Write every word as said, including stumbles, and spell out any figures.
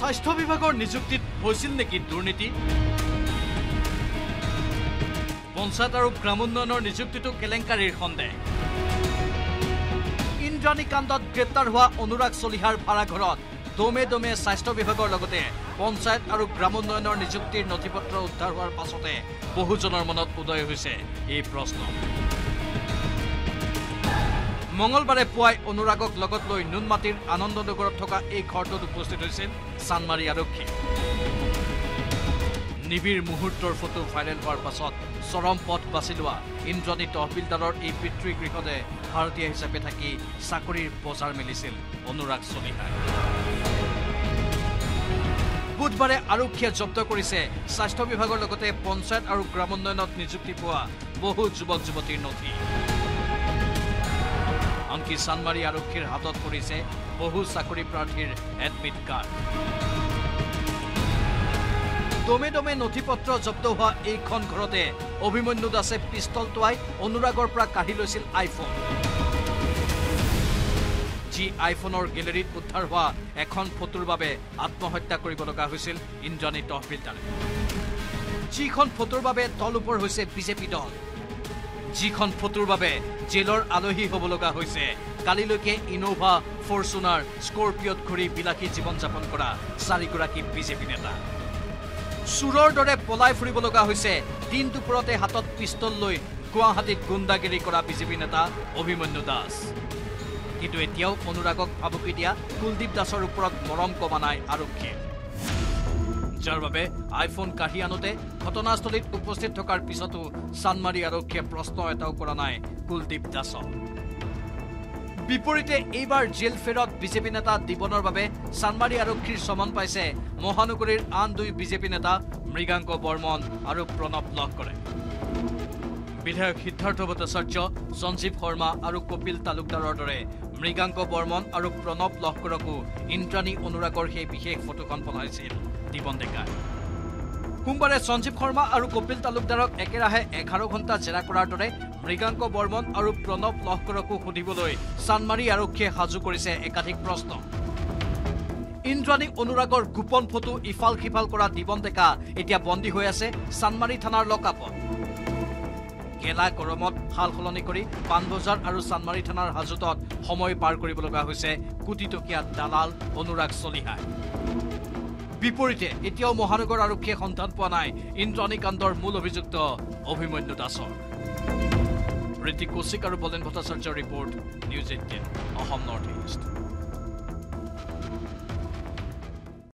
স্বাস্থ্য বিভাগৰ নিযুক্তিত হৈছিল নেকি দুৰ্নীতি পঞ্চায়ত আৰু গ্ৰামোন্নয়নৰ নিযুক্তিটো কেলেংকাৰীৰ সন্দেহ ইন্দ্ৰাণী কাণ্ডত গ্ৰেপ্তাৰ হোৱা অনুৰাগ চলিহাৰ ভাড়াঘৰত দমে দমে স্বাস্থ্য বিভাগৰ লগতে পঞ্চায়ত আৰু গ্ৰামোন্নয়নৰ নিযুক্তিৰ নথিপত্ৰ উদ্ধাৰ হোৱাৰ পাছতে বহুজনৰ মনত উদয় হৈছে এই প্ৰশ্ন মঙ্গলবাৰে পুৱাই অনুৰাগক লগত লৈ নুনমাটিৰ আনন্দনগৰত থকা এই ঘৰটোত উপস্থিত হৈছিল সানমাৰী আৰক্ষী নিবিড় মুহূৰ্তৰ ফটো ভাইৰেল হোৱাৰ পাছত চৰম পথ বাছি লোৱা ইন্দ্ৰাণী তহবিলদাৰৰ এই পিতৃ গৃহতে ভাৰতীয় হিচাপে থাকি চাকৰিৰ বজাৰ মিলিছিল অনুৰাগ চলিহাৰ বুধবাৰে আৰক্ষীয়ে জব্দ কৰিছে স্বাস্থ্য বিভাগৰ লগতে পঞ্চায়ত আৰু গ্ৰামোন্নয়নত নিযুক্তি পোৱা বহু যুৱক যুৱতীৰ নথি আনকি সানমাৰী আৰক্ষীৰ হাতত পৰিছে বহু চাকৰি প্ৰাৰ্থীৰ এডমিট কাৰ্ড দমে দমে নথিপত্ৰ জব্দ হোৱা এইখন ঘৰতে অভিমন্যু দাসে পিষ্টল টোৱাই অনুৰাগৰ পৰা কাঢ়ি লৈছিল আইফোন যি আইফোনৰ গেলেৰীত উদ্ধাৰ হোৱা এখন ফটোৰ বাবে আত্মহত্যা কৰিব লগা হৈছিল ইন্দ্ৰাণী তহবিলদাৰে যিখন ফটোৰ বাবে তল ওপৰ হৈছে বিজেপি দল যিখন ফটোৰ বাবে জেলৰ আলহী হ'ব লগা হৈছে কালিলৈকে ইনোভা ফৰ্চুনাৰ স্কৰপিঅ'ত ঘূৰি বিলাসী জীৱন যাপন কৰা চাৰিগৰাকী বিজেপি নেতা সুৰৰ দৰে পলাই ফুৰিব লগা হৈছে দিন দুপৰতে হাতত পিষ্টল লৈ গুৱাহাটীত গুণ্ডাগিৰি কৰা বিজেপি নেতা অভিমন্যু দাস কিন্তু এতিয়াও অনুৰাগক ভাবুকি দিয়া কুলদীপ দাসৰ ওপৰত মৰম কমা নাই আৰক্ষীয়ে যাৰ বাবে আইফোন কাঢ়ি আনোতে ঘটনাস্থলীত উপস্থিত থকাৰ পিছতো সানমাৰী আৰক্ষীয়ে প্ৰশ্ন এটাও কৰা নাই কুলদীপ দাসক বিপৰীতে এইবাৰ জেল ফেৰত বিজেপি নেতা দিবনৰ বাবে সানমাৰী আৰক্ষীৰ সমন পাইছে মহানগৰীৰ আন দুই বিজেপি নেতা মৃগাংক বৰ্মন আৰু প্ৰণৱ লহকৰে বিধায়ক সিদ্ধাৰ্থ ভট্টাচাৰ্য সঞ্জীৱ শৰ্মা আৰু কপিল তালুকদাৰৰ দৰে মৃগাংক বৰ্মন আৰু প্ৰণৱ লহকৰকো ইন্দ্ৰাণী অনুৰাগৰ সেই বিশেষ ফটোখন পলাইছিল দিবন ডেকাই সোমবাৰে সঞ্জীৱ শৰ্মা আৰু কপিল তালুকদাৰক একেৰাহে এঘাৰ ঘণ্টা জেৰা কৰাৰ দৰে মৃগাংক বৰ্মন আৰু প্ৰণৱ লহকৰকো সুধিবলৈ সানমাৰী আৰক্ষীয়ে সাজু কৰিছে একাধিক প্ৰশ্ন ইন্দ্ৰাণী অনুৰাগৰ গোপন ফটো ইফাল সিফাল কৰা দিবন ডেকা এতিয়া বন্দী হৈ আছে সানমাৰী থানাৰ লকআপত গেলা গৰমত হাল সলনি কৰি পাণবজাৰ আৰু সানমাৰী থানাৰ হাজতত সময় পাৰ কৰিব লগা হৈছে কোটিটকীয়া দালাল অনুৰাগ চলিহাৰ বিপৰীতে এতিয়াও মহানগৰ আৰক্ষীয়ে সন্ধান পোৱা নাই ইন্দ্ৰাণী কাণ্ডৰ মূল অভিযুক্ত অভিমন্যু দাসৰ ঋতিক কৌশিক আৰু বলেন ভট্টাচাৰ্যৰ report news eighteen Assam north east.